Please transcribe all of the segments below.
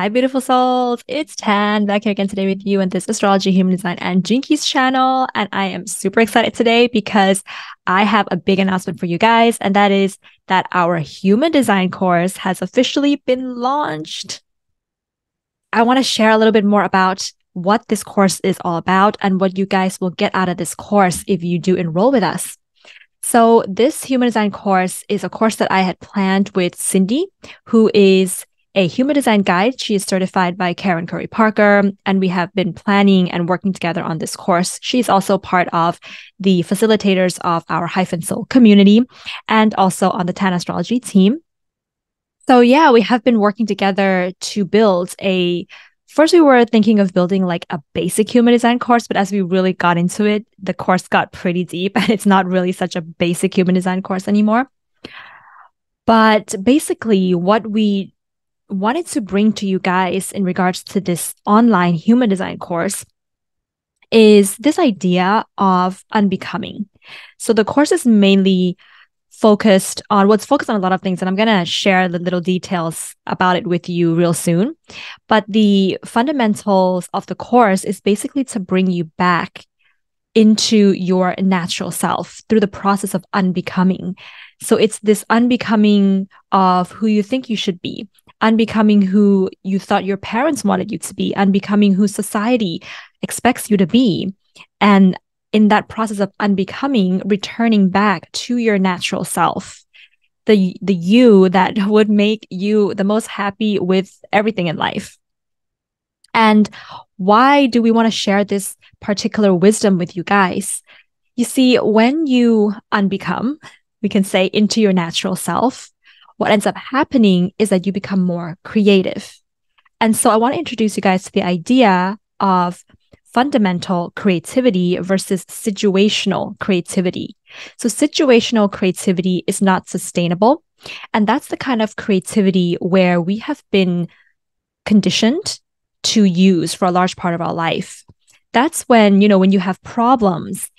Hi, beautiful souls. It's Tan back here again today with you on this Astrology, Human Design, and Gene Keys channel. And I am super excited today because I have a big announcement for you guys. And that is that our Human Design course has officially been launched. I want to share a little bit more about what this course is all about and what you guys will get out of this course if you do enroll with us. So this Human Design course is a course that I had planned with Cindy, who is a human design guide. She is certified by Karen Curry Parker, and we have been planning and working together on this course. She's also part of the facilitators of our Hyphaen Soul community and also on the Tan Astrology team. So yeah, we have been working together to build a... First, we were thinking of building like a basic human design course, but as we really got into it, the course got pretty deep and it's not really such a basic human design course anymore. But basically what we wanted to bring to you guys in regards to this online human design course is this idea of unbecoming. So the course is mainly focused on a lot of things, and I'm going to share the little details about it with you real soon. But the fundamentals of the course is basically to bring you back into your natural self through the process of unbecoming. So it's this unbecoming of who you think you should be, unbecoming who you thought your parents wanted you to be, unbecoming who society expects you to be, and in that process of unbecoming, returning back to your natural self, the you that would make you the most happy with everything in life. And why do we want to share this particular wisdom with you guys? You see, when you unbecome, we can say into your natural self, what ends up happening is that you become more creative. And so I want to introduce you guys to the idea of fundamental creativity versus situational creativity. So situational creativity is not sustainable. And that's the kind of creativity where we have been conditioned to use for a large part of our life. That's when, you know, when you have problems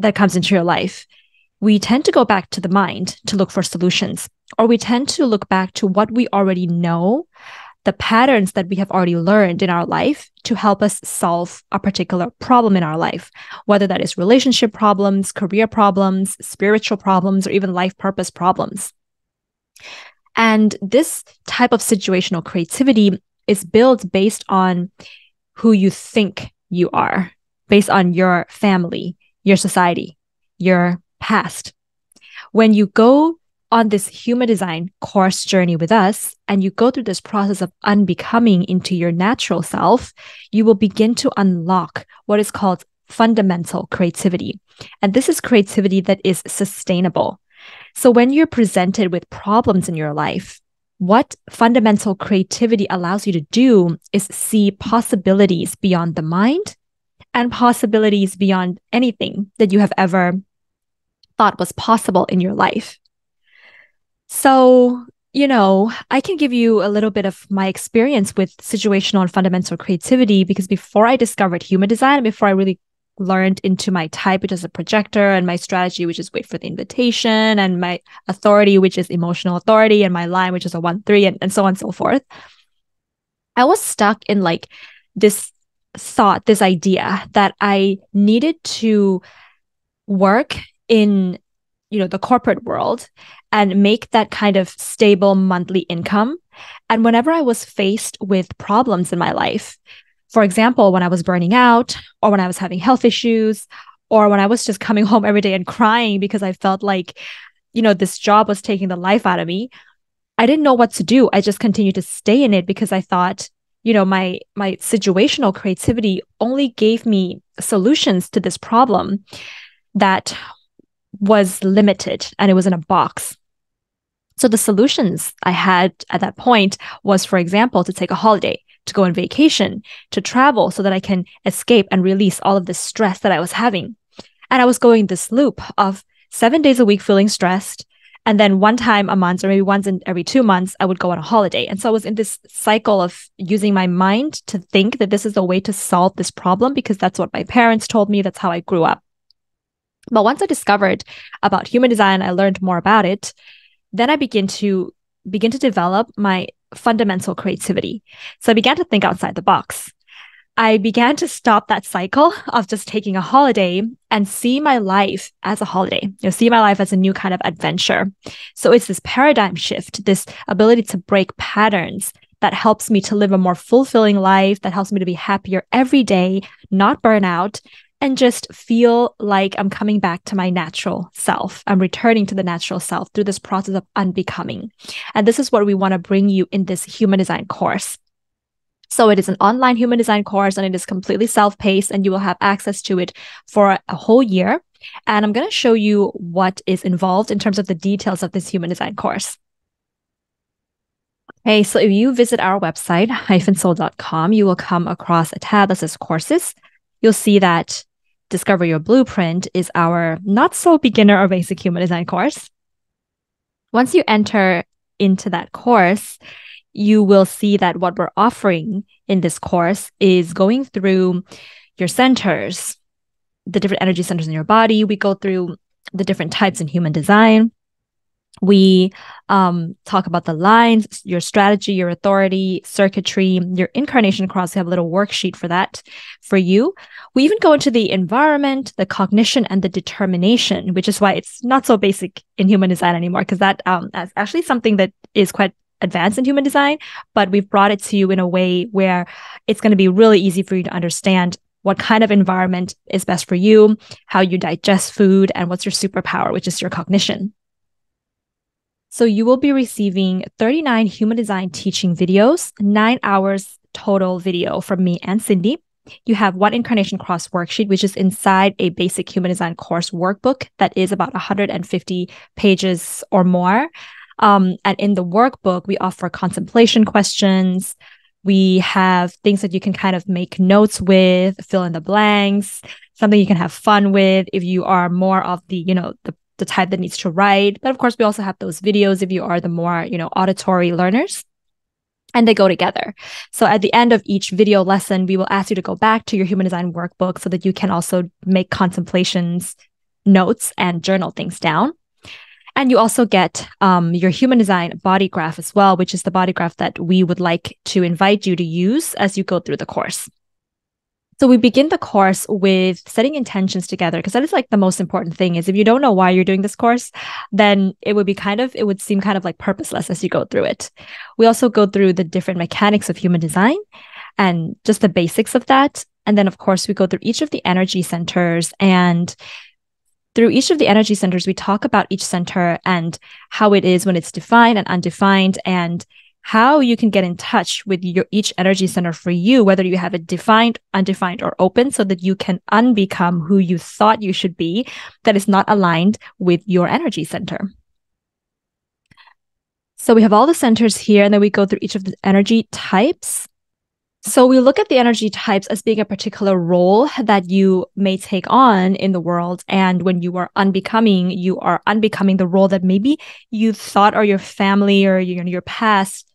that comes into your life, we tend to go back to the mind to look for solutions, or we tend to look back to what we already know, the patterns that we have already learned in our life to help us solve a particular problem in our life, whether that is relationship problems, career problems, spiritual problems, or even life purpose problems. And this type of situational creativity is built based on who you think you are, based on your family, your society, your past. When you go on this human design course journey with us, and you go through this process of unbecoming into your natural self, you will begin to unlock what is called fundamental creativity. And this is creativity that is sustainable. So when you're presented with problems in your life, what fundamental creativity allows you to do is see possibilities beyond the mind and possibilities beyond anything that you have ever thought was possible in your life. So, you know, I can give you a little bit of my experience with situational and fundamental creativity, because before I discovered human design, before I really learned into my type, which is a projector, and my strategy, which is wait for the invitation, and my authority, which is emotional authority, and my line, which is a 1-3, and so on and so forth, I was stuck in like this thought, this idea that I needed to work in, you know, the corporate world and make that kind of stable monthly income. And whenever I was faced with problems in my life, for example, when I was burning out, or when I was having health issues, or when I was just coming home every day and crying because I felt like, you know, this job was taking the life out of me, I didn't know what to do. I just continued to stay in it because I thought, you know, my situational creativity only gave me solutions to this problem that was limited, and it was in a box. So the solutions I had at that point was, for example, to take a holiday, to go on vacation, to travel so that I can escape and release all of this stress that I was having. And I was going this loop of 7 days a week feeling stressed. And then one time a month, or maybe once in every 2 months, I would go on a holiday. And so I was in this cycle of using my mind to think that this is the way to solve this problem, because that's what my parents told me. That's how I grew up. But once I discovered about human design, I learned more about it, then I began to develop my fundamental creativity. So I began to think outside the box. I began to stop that cycle of just taking a holiday and see my life as a holiday, see my life as a new kind of adventure. So it's this paradigm shift, this ability to break patterns that helps me to live a more fulfilling life, that helps me to be happier every day, not burn out, and just feel like I'm coming back to my natural self. I'm returning to the natural self through this process of unbecoming. And this is what we want to bring you in this Human Design course. So it is an online Human Design course, and it is completely self-paced, and you will have access to it for a whole year. And I'm going to show you what is involved in terms of the details of this Human Design course. Okay, so if you visit our website, Hyphaensoul.com, you will come across a tab that says Courses. You'll see that Discover Your Blueprint is our not-so-beginner or basic Human Design course. Once you enter into that course, you will see that what we're offering in this course is going through your centers, the different energy centers in your body. We go through the different types in Human Design. We talk about the lines, your strategy, your authority, circuitry, your incarnation cross. We have a little worksheet for that for you. We even go into the environment, the cognition, and the determination, which is why it's not so basic in Human Design anymore, because that is actually something that is quite advanced in Human Design, but we've brought it to you in a way where it's going to be really easy for you to understand what kind of environment is best for you, how you digest food, and what's your superpower, which is your cognition. So you will be receiving 39 Human Design teaching videos, 9 hours total video from me and Cindy. You have one incarnation cross worksheet, which is inside a basic Human Design course workbook that is about 150 pages or more. And in the workbook, we offer contemplation questions. We have things that you can kind of make notes with, fill in the blanks, something you can have fun with if you are more of the, the type that needs to write. But of course, we also have those videos if you are the more, auditory learners. And they go together. So at the end of each video lesson, we will ask you to go back to your Human Design workbook so that you can also make contemplations, notes, and journal things down. And you also get your Human Design bodygraph as well, which is the bodygraph that we would like to invite you to use as you go through the course. So we begin the course with setting intentions together, because that is like the most important thing. Is if you don't know why you're doing this course, then it would seem kind of like purposeless as you go through it. We also go through the different mechanics of Human Design and just the basics of that. And then, of course, we go through each of the energy centers, and through each of the energy centers, we talk about each center and how it is when it's defined and undefined, and how you can get in touch with each energy center for you, whether you have it defined, undefined, or open, so that you can unbecome who you thought you should be that is not aligned with your energy center. So we have all the centers here, and then we go through each of the energy types. So we look at the energy types as being a particular role that you may take on in the world. And when you are unbecoming the role that maybe you thought, or your family or your past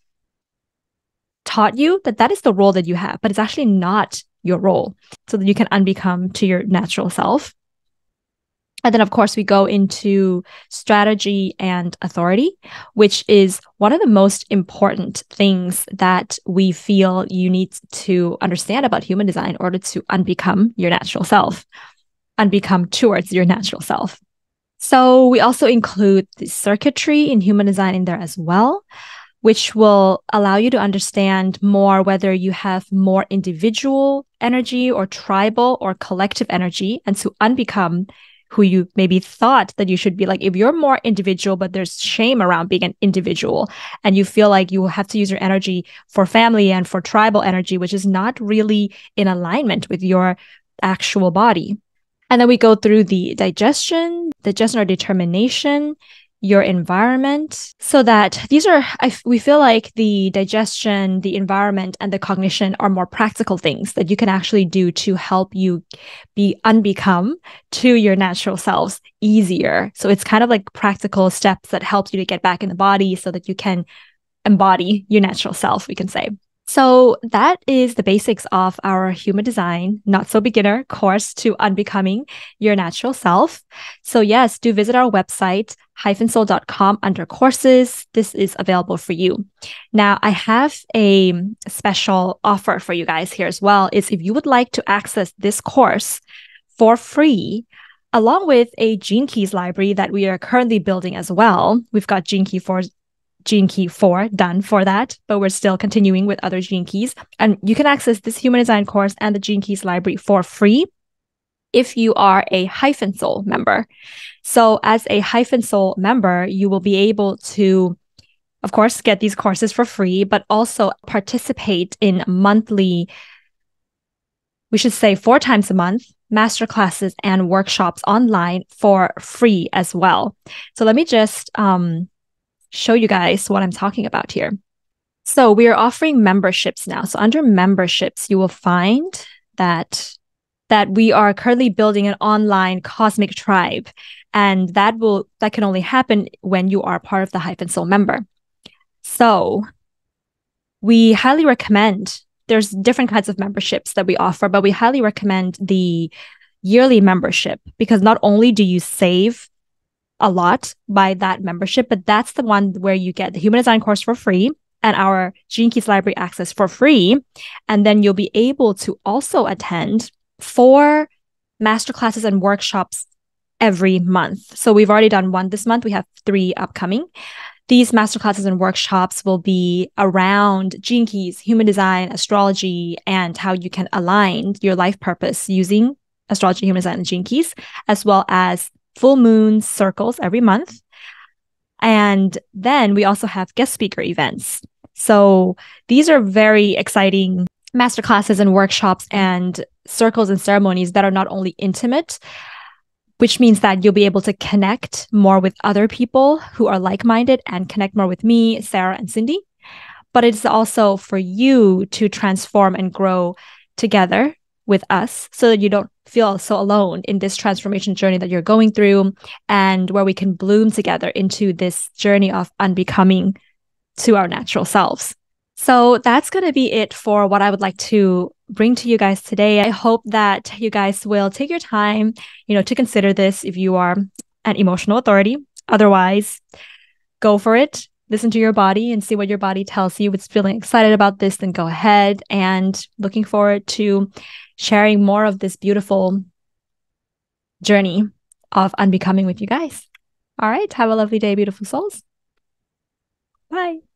taught you, that is the role that you have, but it's actually not your role, so that you can unbecome to your natural self. And then, of course, we go into strategy and authority, which is one of the most important things that we feel you need to understand about Human Design in order to unbecome your natural self, unbecome towards your natural self. So we also include the circuitry in Human Design in there as well, which will allow you to understand more whether you have more individual energy or tribal or collective energy, and to unbecome who you maybe thought that you should be. Like if you're more individual, but there's shame around being an individual, and you feel like you will have to use your energy for family and for tribal energy, which is not really in alignment with your actual body. And then we go through the digestion or determination, your environment, so that these are, we feel like the digestion, the environment, and the cognition are more practical things that you can actually do to help you be unbecome to your natural selves easier. So it's kind of like practical steps that help you to get back in the body so that you can embody your natural self, we can say. So that is the basics of our Human Design, Not So Beginner course to Unbecoming Your Natural Self. So yes, do visit our website, Hyphaensoul.com, under courses. This is available for you. Now, I have a special offer for you guys here as well. It's if you would like to access this course for free, along with a Gene Keys library that we are currently building as well. We've got Gene Key 4 done for that, but we're still continuing with other Gene Keys. And you can access this Human Design course and the Gene Keys library for free if you are a Hyphaen Soul member. So as a Hyphaen Soul member, you will be able to, of course, get these courses for free, but also participate in monthly, we should say 4 times a month, masterclasses and workshops online for free as well. So let me just show you guys what I'm talking about here. So we are offering memberships now. So under memberships, you will find that we are currently building an online cosmic tribe. And that can only happen when you are part of the Hyphaen Soul member. So we highly recommend, there's different kinds of memberships that we offer, but we highly recommend the yearly membership, because not only do you save a lot by that membership, but that's the one where you get the Human Design course for free and our Gene Keys library access for free. And then you'll be able to also attend 4 masterclasses and workshops every month. So we've already done 1 this month. We have 3 upcoming. These masterclasses and workshops will be around Gene Keys, Human Design, astrology, and how you can align your life purpose using astrology, Human Design, and Gene Keys, as well as full moon circles every month. And then we also have guest speaker events. So these are very exciting masterclasses and workshops and circles and ceremonies that are not only intimate, which means that you'll be able to connect more with other people who are like-minded and connect more with me, Sarah, and Cindy. But it's also for you to transform and grow together with us so that you don't feel so alone in this transformation journey that you're going through, and where we can bloom together into this journey of unbecoming to our natural selves. So that's going to be it for what I would like to bring to you guys today. I hope that you guys will take your time, to consider this if you are an emotional authority. Otherwise, go for it. Listen to your body and see what your body tells you. If it's feeling excited about this, then go ahead, and looking forward to sharing more of this beautiful journey of unbecoming with you guys. All right. Have a lovely day, beautiful souls. Bye.